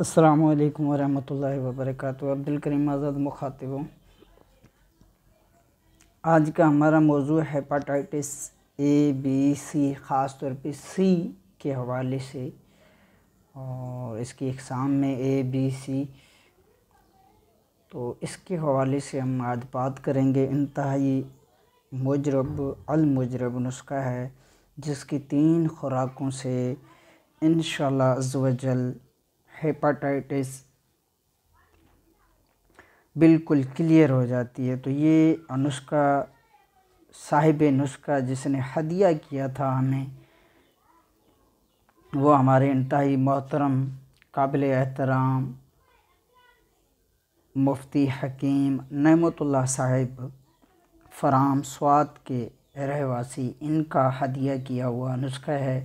अस्सलामु अलैकुम वरहमतुल्लाहि वबरकातुहू। अब्दुल करीम आज़ाद मुखातिब हूँ। आज का हमारा मौजू हेपाटाइटिस A B C ख़ास तौर पे C के हवाले से और इसकी अक़साम में A B C, तो इसके हवाले से हम आज बात करेंगे। इंतहाई मुजरब अलमुजरब नुस्खा है जिसकी 3 खुराकों से इंशाअल्लाह अज़्ज़वजल हेपाटाइटिस बिल्कुल क्लियर हो जाती है। तो ये नुस्खा साहिब नुस्खा जिसने हदिया किया था हमें, वो हमारे इंतहाई मोहतरम काबिल एहतराम मुफ्ती हकीम नेमतुल्लाह साहिब फ़राम स्वात के रहवासी, इनका हदिया किया हुआ नुस्खा है।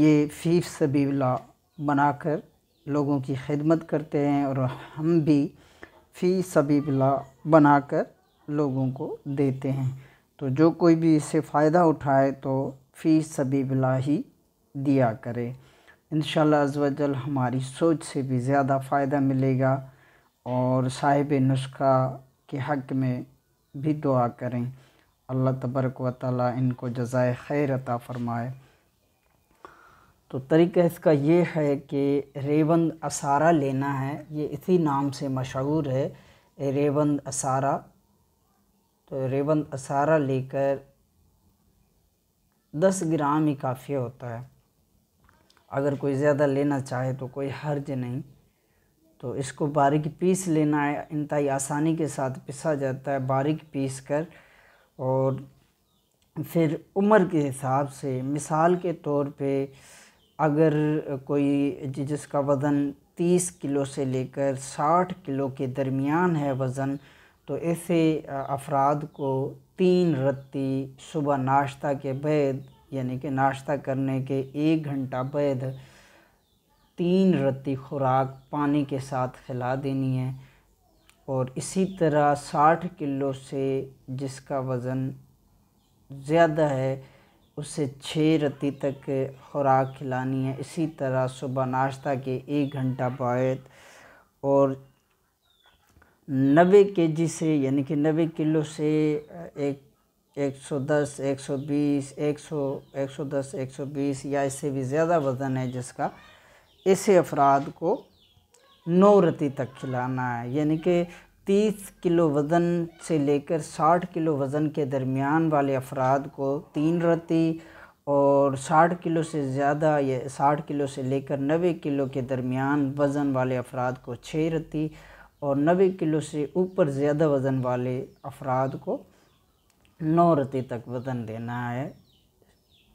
ये फ़ी सबीला बनाकर लोगों की खिदमत करते हैं और हम भी फ़ी सबीला बनाकर लोगों को देते हैं। तो जो कोई भी इससे फ़ायदा उठाए तो फ़ी सबीला ही दिया करे। इंशाअल्लाह अज़्ज़वजल हमारी सोच से भी ज़्यादा फ़ायदा मिलेगा और साहिब नुस्खा के हक़ में भी दुआ करें। अल्लाह तबारक व तआला इनको जज़ाए खैर अता फ़रमाए। तो तरीक़ा इसका ये है कि रेवंद असारा लेना है, ये इसी नाम से मशहूर है रेवंद असारा। तो रेवंद असारा लेकर 10 ग्राम ही काफ़ी होता है। अगर कोई ज़्यादा लेना चाहे तो कोई हर्ज नहीं। तो इसको बारीक पीस लेना है, इंतहाई आसानी के साथ पिसा जाता है बारीक पीस कर। और फिर उम्र के हिसाब से मिसाल के तौर पे अगर कोई जिसका वज़न 30 किलो से लेकर 60 किलो के दरमियान है वज़न, तो ऐसे अफराद को 3 रत्ती सुबह नाश्ता के बाद, यानी कि नाश्ता करने के 1 घंटा बाद 3 रत्ती खुराक पानी के साथ खिला देनी है। और इसी तरह 60 किलो से जिसका वज़न ज़्यादा है उसे 6 रत्ती तक खुराक खिलानी है, इसी तरह सुबह नाश्ता के 1 घंटा बाद। और 90 केजी से यानी कि 90 किलो से 110, 120, 100, 110, 120 या इससे भी ज़्यादा वज़न है जिसका, ऐसे अफराद को 9 रत्ती तक खिलाना है। यानी कि 30 किलो वज़न से लेकर 60 किलो वज़न के दरमियान वाले अफराद को 3 रत्ती और 60 किलो से ज़्यादा या 60 किलो से लेकर 90 किलो के दरमियान वज़न वाले अफराद को 6 रत्ती और 90 किलो से ऊपर ज़्यादा वज़न वाले अफराद को 9 रत्ती तक वज़न देना है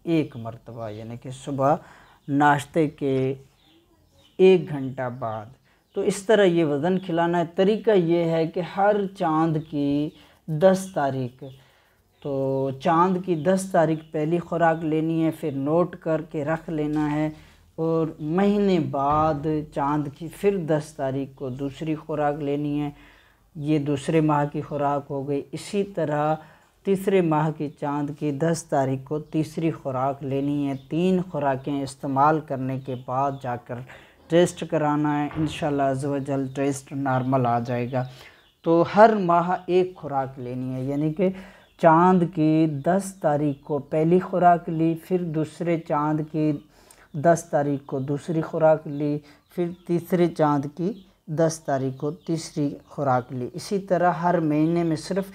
1 मरतबा, यानी कि सुबह नाश्ते के 1 घंटा बाद। तो इस तरह ये वज़न खिलाना है। तरीका ये है कि हर चांद की 10 तारीख, तो चांद की 10 तारीख पहली खुराक लेनी है, फिर नोट करके रख लेना है। और महीने बाद चांद की फिर 10 तारीख को दूसरी खुराक लेनी है, ये दूसरे माह की खुराक हो गई। इसी तरह तीसरे माह की चांद की 10 तारीख को तीसरी खुराक लेनी है। 3 खुराकें इस्तेमाल करने के बाद जाकर टेस्ट कराना है। इंशाअल्लाह अज़्ज़वजल टेस्ट नॉर्मल आ जाएगा। तो हर माह 1 खुराक लेनी है, यानी कि चांद की 10 तारीख को पहली खुराक ली, फिर दूसरे चांद की 10 तारीख को दूसरी खुराक ली, फिर तीसरे चांद की 10 तारीख को तीसरी खुराक ली। इसी तरह हर महीने में सिर्फ़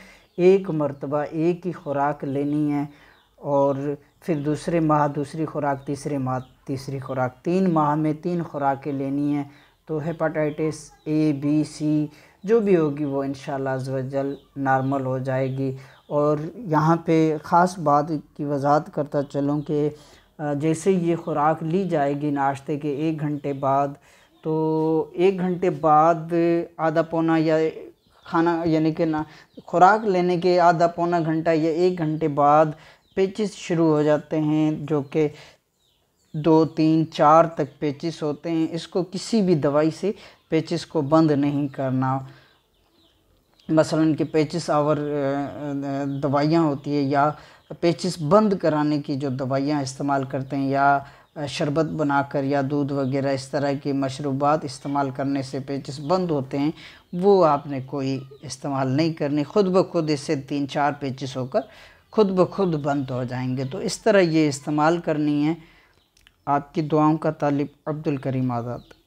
1 मरतबा 1 ही खुराक लेनी है। और फिर दूसरे माह दूसरी खुराक, तीसरे माह तीसरी खुराक, 3 माह में 3 खुराकें लेनी हैं। तो हेपाटाइटिस A B C जो भी होगी वो इंशाअल्लाह अज़्ज़वजल नॉर्मल हो जाएगी। और यहाँ पे ख़ास बात की वजाहत करता चलूँ कि जैसे ये खुराक ली जाएगी नाश्ते के 1 घंटे बाद, तो 1 घंटे बाद आधा पौना या खाना, यानी कि ना खुराक लेने के आधा पौना घंटा या 1 घंटे बाद पेचिस शुरू हो जाते हैं, जो कि 2, 3, 4 तक पेचिस होते हैं। इसको किसी भी दवाई से पेचिस को बंद नहीं करना। मसलन कि पेचिस आवर दवाइयाँ होती है या पेचिस बंद कराने की जो दवाइयाँ इस्तेमाल करते हैं या शरबत बनाकर या दूध वगैरह इस तरह के मशरूबात इस्तेमाल करने से पेचिस बंद होते हैं, वो आपने कोई इस्तेमाल नहीं करनी। ख़ुद ब खुद इससे 3-4 पेचिस होकर ख़ुद ब खुद बंद हो जाएंगे। तो इस तरह ये इस्तेमाल करनी है। आपकी दुआओं का तालिब अब्दुल करीम आज़ाद।